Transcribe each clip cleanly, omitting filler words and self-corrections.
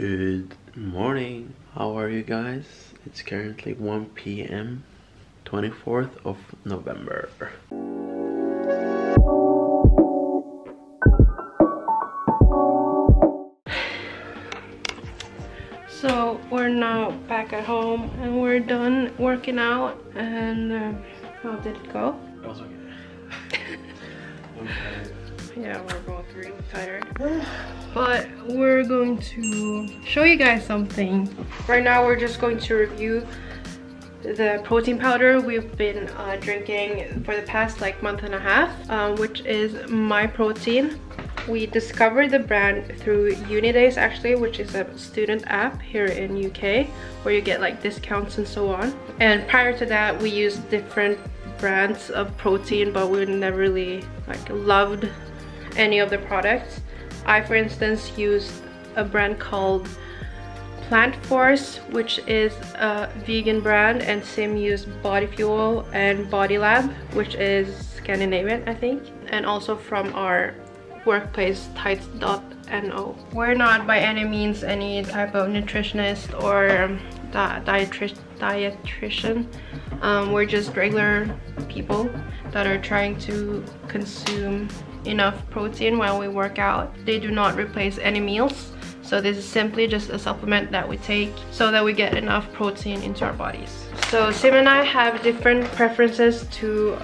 Good morning, how are you guys? It's currently 1 p.m. 24th of November. So we're now back at home and we're done working out. And how did it go? That was okay. I'm tired. Yeah, we're both really tired, but we're going to show you guys something. Right now we're just going to review the protein powder we've been drinking for the past like month and a half, which is MyProtein. We discovered the brand through Unidays actually, which is a student app here in UK where you get like discounts and so on. And prior to that we used different brands of protein, but we never really like loved any of the products. I for instance used a brand called Plant Force, which is a vegan brand, and Sim used Body Fuel and Body Lab, which is Scandinavian I think, and also from our workplace, tights.no. We're not by any means any type of nutritionist or dietitian. We're just regular people that are trying to consume enough protein while we work out. They do not replace any meals, so this is simply just a supplement that we take so that we get enough protein into our bodies. So Sim and I have different preferences to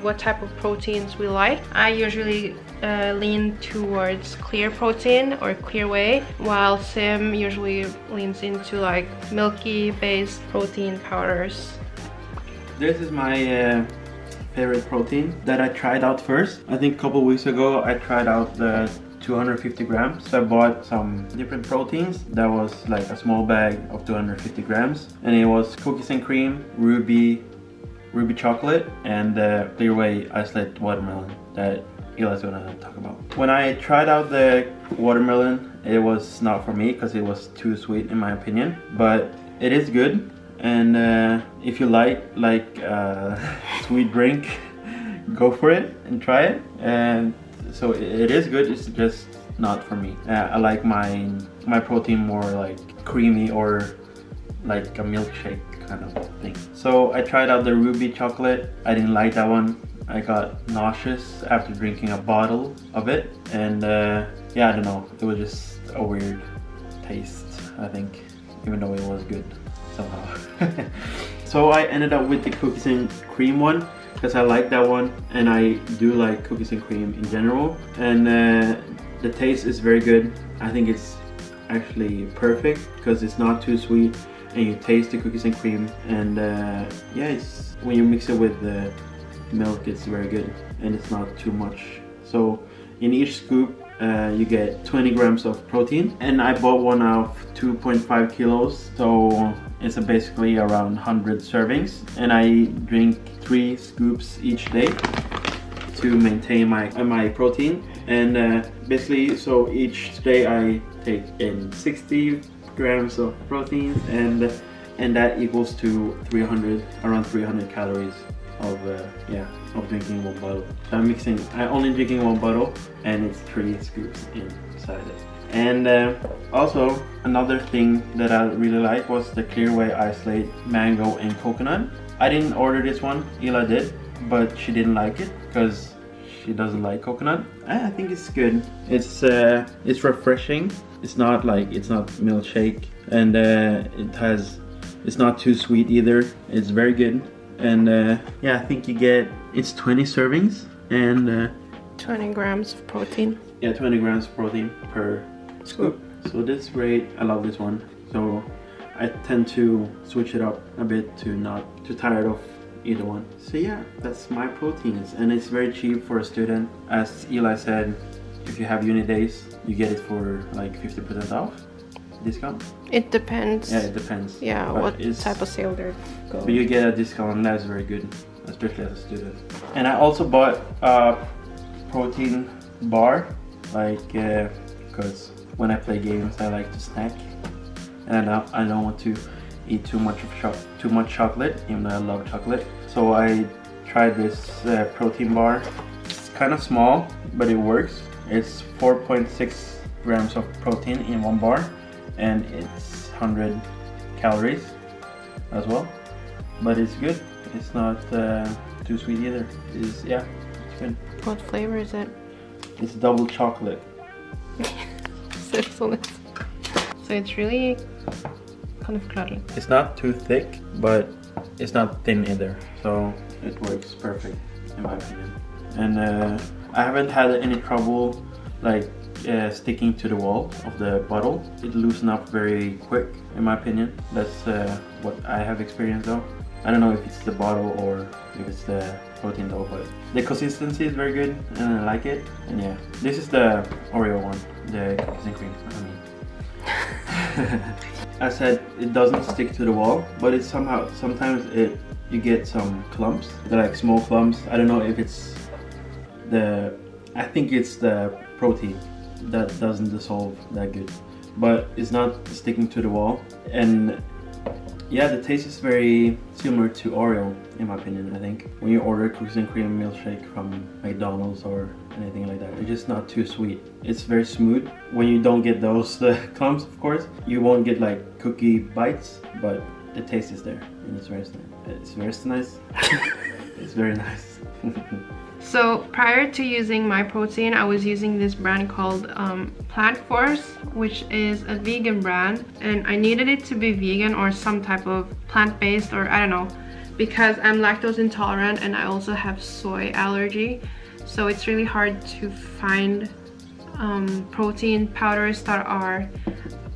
what type of proteins we like. I usually lean towards clear protein or clear whey, while Sim usually leans into like milky based protein powders. This is my favorite protein that I tried out first. I think a couple weeks ago I tried out the 250 grams. So I bought some different proteins. That was like a small bag of 250 grams. And it was cookies and cream, ruby chocolate, and Clear Whey Isolate watermelon that Ila's gonna talk about. When I tried out the watermelon, it was not for me because it was too sweet in my opinion. But it is good. And if you like sweet drink, go for it and try it. And so it is good, it's just not for me. I like my protein more like creamy or like a milkshake kind of thing. So I tried out the ruby chocolate. I didn't like that one. I got nauseous after drinking a bottle of it. And yeah, I don't know, it was just a weird taste, I think, even though it was good somehow. So I ended up with the cookies and cream one, because I like that one, and I do like cookies and cream in general. And the taste is very good. I think it's actually perfect because it's not too sweet, and you taste the cookies and cream. And yeah, it's, when you mix it with the milk, it's very good, and it's not too much. So in each scoop, you get 20 grams of protein, and I bought one of 2.5 kilos, so it's basically around 100 servings, and I drink 3 scoops each day to maintain my protein. And basically, so each day I take in 60 grams of protein, and that equals to around 300 calories of of drinking one bottle. So I'm mixing. I only drinking one bottle, and it's 3 scoops inside it. And also another thing that I really like was the Clear Whey Isolate mango and coconut. I didn't order this one, Ila did, but she didn't like it because she doesn't like coconut. I think it's good. It's refreshing. It's not milkshake, and it's not too sweet either. It's very good. And yeah, I think you get, it's 20 servings and 20 grams of protein. Yeah, 20 grams of protein per scoop. So that's great. I love this one. So I tend to switch it up a bit to not too tired of either one. So yeah, that's my proteins, and it's very cheap for a student. As Eli said, if you have Unidays, you get it for like 50% off discount. It depends. Yeah, it depends. Yeah, but what type of sale they're going. But you get a discount, and that's very good, especially as a student. And I also bought a protein bar, like because when I play games, I like to snack, and I don't want to eat too much chocolate, even though I love chocolate. So I tried this protein bar. It's kind of small, but it works. It's 4.6 grams of protein in one bar, and it's 100 calories as well, but it's good. It's not too sweet either. It's, yeah, it's good. What flavor is it? It's double chocolate. So it's really kind of cloudy. It's not too thick, but it's not thin either, so it works perfect in my opinion. And I haven't had any trouble like sticking to the wall of the bottle. It loosens up very quick in my opinion. That's what I have experienced though. I don't know if it's the bottle or if it's the protein dough, but the consistency is very good and I like it. And yeah, this is the Oreo one, the cookies and cream, I mean. I said it doesn't stick to the wall, but it's somehow, sometimes you get some clumps. They're like small clumps. I don't know if it's the, I think it's the protein that doesn't dissolve that good, but it's not sticking to the wall. And yeah, the taste is very similar to Oreo, in my opinion, I think. When you order cookies and cream milkshake from McDonald's or anything like that, it's just not too sweet. It's very smooth. When you don't get those clumps, of course, you won't get like cookie bites, but the taste is there, and it's very nice. It's very nice. It's very nice. So prior to using MyProtein, I was using this brand called Plant Force, which is a vegan brand, and I needed it to be vegan or some type of plant-based, or I don't know, because I'm lactose intolerant and I also have soy allergy, so it's really hard to find protein powders that are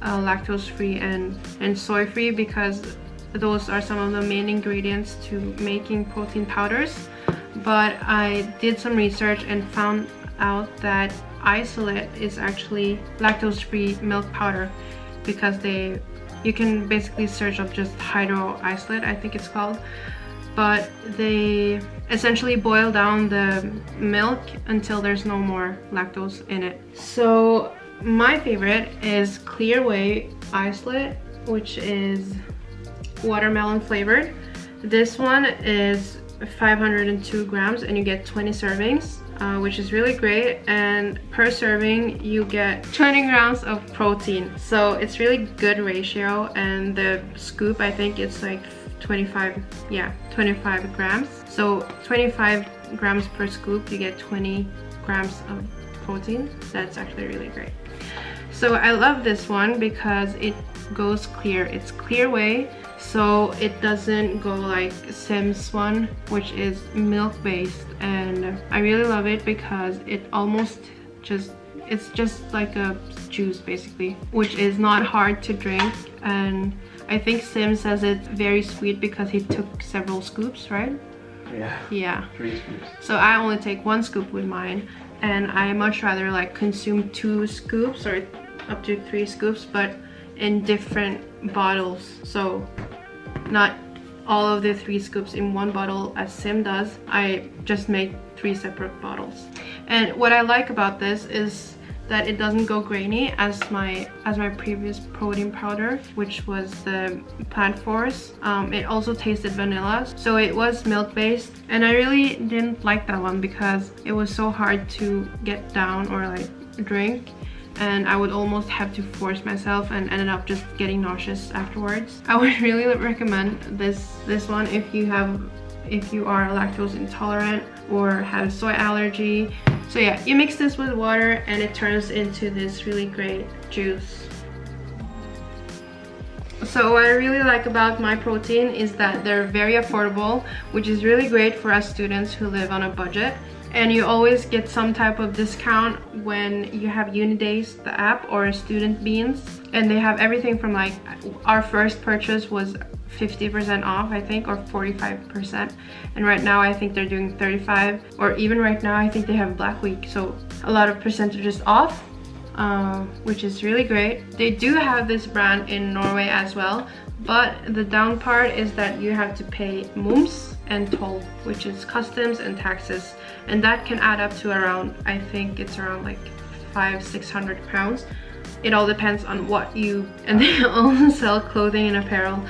lactose-free and soy-free, because those are some of the main ingredients to making protein powders. But I did some research and found out that isolate is actually lactose-free milk powder, because you can basically search up just hydro isolate, I think it's called, but they essentially boil down the milk until there's no more lactose in it. So my favorite is Clear Whey Isolate, which is watermelon flavored. This one is 502 grams and you get 20 servings, which is really great, and per serving you get 20 grams of protein, so it's really good ratio. And the scoop, I think it's like 25 grams, so 25 grams per scoop, you get 20 grams of protein. That's actually really great. So I love this one because it goes clear. It's Clear Whey, so it doesn't go like Sim's one, which is milk based, and I really love it because it's just like a juice basically, which is not hard to drink. And I think Sim says it's very sweet because he took several scoops, right? Yeah, 3 scoops. So I only take 1 scoop with mine, and I much rather like consume 2 scoops or up to 3 scoops, but in different bottles, so not all of the 3 scoops in one bottle as Sim does. I just make 3 separate bottles. And what I like about this is that it doesn't go grainy as my previous protein powder, which was the Plant Force. It also tasted vanilla, so it was milk based, and I really didn't like that one because it was so hard to get down or like drink, and I would almost have to force myself and ended up just getting nauseous afterwards. I would really recommend this one if you are lactose intolerant or have soy allergy. So yeah, you mix this with water and it turns into this really great juice. So what I really like about MyProtein is that they're very affordable, which is really great for us students who live on a budget. And you always get some type of discount when you have Unidays, the app, or Student Beans. And they have everything from like, our first purchase was 50% off, I think, or 45%. And right now I think they're doing 35%, or even right now I think they have Black Week. So a lot of percentages off, which is really great. They do have this brand in Norway as well, but the down part is that you have to pay moms and toll, which is customs and taxes, and that can add up to around, I think it's around like 500–600 pounds. It all depends on what you, and they also sell clothing and apparel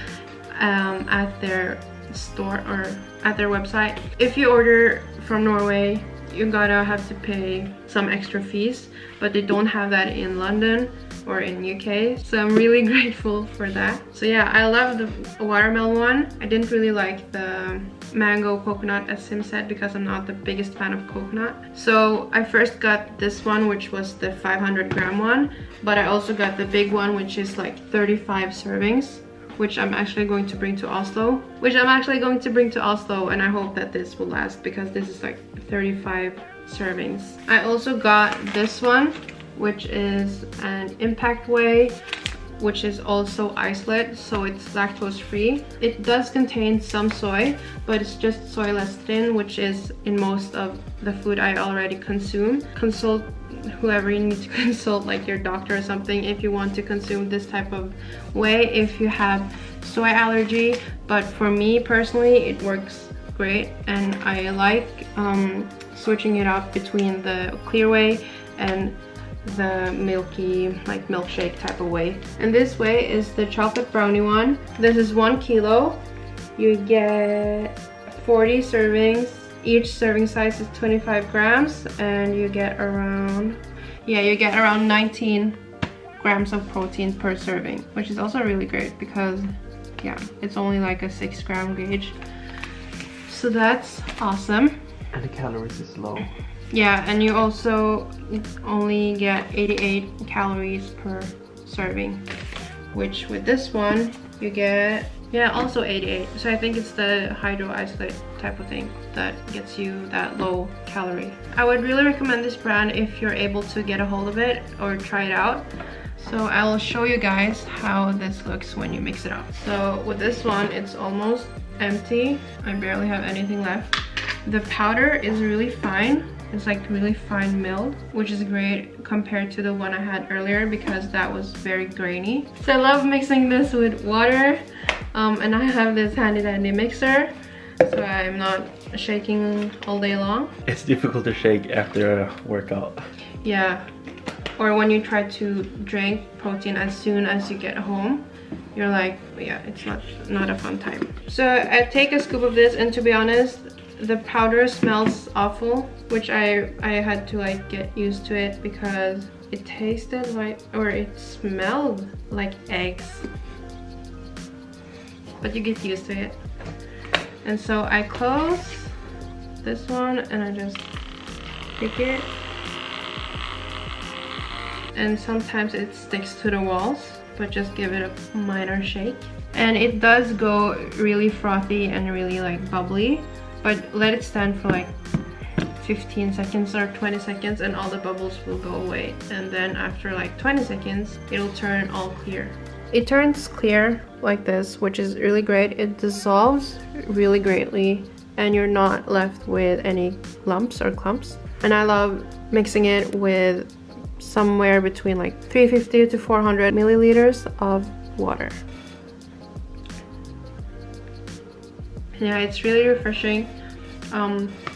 at their store or at their website. If you order from Norway, you gotta have to pay some extra fees, but they don't have that in London, or in UK. So I'm really grateful for that. So yeah, I love the watermelon one. I didn't really like the mango coconut, as Sim said, because I'm not the biggest fan of coconut. So I first got this one, which was the 500 gram one, but I also got the big one, which is like 35 servings. Which I'm actually going to bring to Oslo. And I hope that this will last, because this is like 35 servings. I also got this one, which is an Impact Whey, which is also isolate, so it's lactose free. It does contain some soy, but it's just soy less thin, which is in most of the food I already consume. Consult whoever you need to consult, like your doctor or something, if you want to consume this type of whey if you have soy allergy. But for me personally, it works great, and I like switching it up between the Clear Whey and the milky, like milkshake type of whey. And this whey is the chocolate brownie one. This is 1 kilo. You get 40 servings. Each serving size is 25 grams, and you get around, yeah, you get around 19 grams of protein per serving, which is also really great because, yeah, it's only like a 6 gram gauge. So that's awesome. And the calories is low. Yeah, and you also only get 88 calories per serving, which with this one you get, yeah, also 88. So I think it's the hydro isolate type of thing that gets you that low calorie. I would really recommend this brand if you're able to get a hold of it or try it out. So I will show you guys how this looks when you mix it up. So with this one, it's almost empty. I barely have anything left. The powder is really fine. It's like really fine milled, which is great compared to the one I had earlier because that was very grainy. So I love mixing this with water, and I have this handy dandy mixer, so I'm not shaking all day long. It's difficult to shake after a workout. Yeah, or when you try to drink protein as soon as you get home. You're like, yeah, it's not a fun time. So I take a scoop of this, and to be honest, the powder smells awful, which I had to like get used to it because it tasted like, or it smelled like eggs. But you get used to it. And so I close this one and I just pick it. And sometimes it sticks to the walls, but just give it a minor shake. And it does go really frothy and really like bubbly. But let it stand for like 15 seconds or 20 seconds and all the bubbles will go away. And then after like 20 seconds, it'll turn all clear. It turns clear like this, which is really great. It dissolves really greatly and you're not left with any lumps or clumps. And I love mixing it with somewhere between like 350 to 400 milliliters of water. Yeah, it's really refreshing.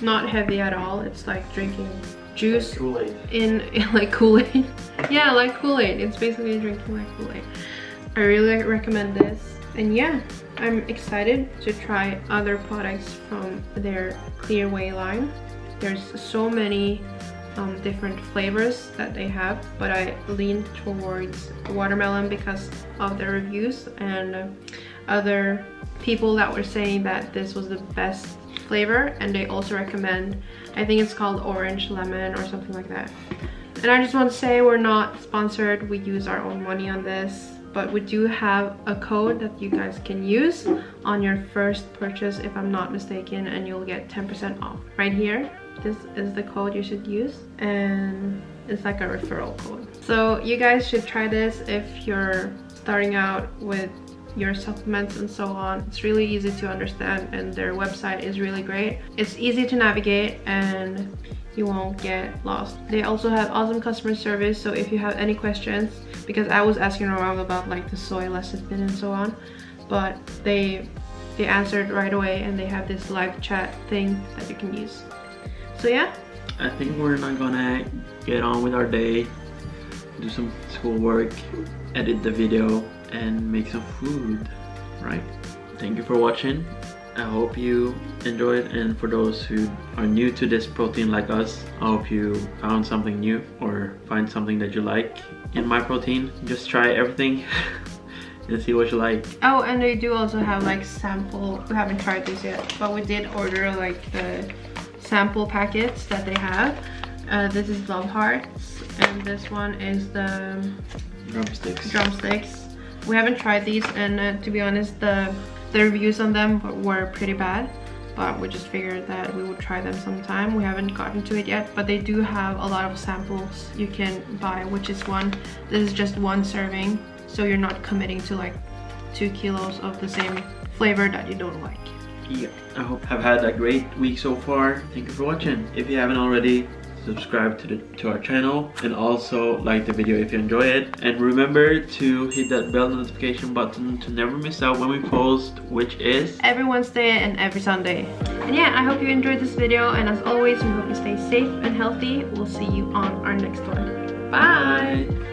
Not heavy at all. It's like drinking juice, like Kool-Aid. In like Kool-Aid. Yeah, like Kool-Aid. It's basically drinking like Kool-Aid. I really recommend this. And yeah, I'm excited to try other products from their Clear Whey line. There's so many different flavors that they have, but I leaned towards watermelon because of the reviews and other people that were saying that this was the best flavor, and they also recommend, I think it's called orange lemon or something like that. And I just want to say we're not sponsored, we use our own money on this, but we do have a code that you guys can use on your first purchase, if I'm not mistaken, and you'll get 10% off right here. This is the code you should use, and it's like a referral code. So you guys should try this if you're starting out with your supplements and so on. It's really easy to understand, and their website is really great. It's easy to navigate and you won't get lost. They also have awesome customer service, so if you have any questions, because I was asking around about like the soy lecithin and so on, but they answered right away, and they have this live chat thing that you can use. So yeah, I think we're not gonna get on with our day, do some schoolwork, edit the video, and make some food, right? Thank you for watching, I hope you enjoyed, and for those who are new to this protein like us, I hope you found something new or find something that you like in MyProtein. Just try everything and see what you like. Oh, and they do also have like sample, we haven't tried this yet, but we did order like the sample packets that they have. This is love hearts, and this one is the drumsticks. We haven't tried these, and to be honest, the reviews on them were pretty bad, but we just figured that we would try them sometime. We haven't gotten to it yet, but they do have a lot of samples you can buy, which is one. This is just one serving, so you're not committing to like 2 kilos of the same flavor that you don't like. Yeah, I hope I've had a great week so far. Thank you for watching. If you haven't already, subscribe to our channel, and also like the video if you enjoy it, and remember to hit that bell notification button to never miss out when we post, which is every Wednesday and every Sunday. And yeah, I hope you enjoyed this video, and as always, we hope you stay safe and healthy. We'll see you on our next one. Bye, bye.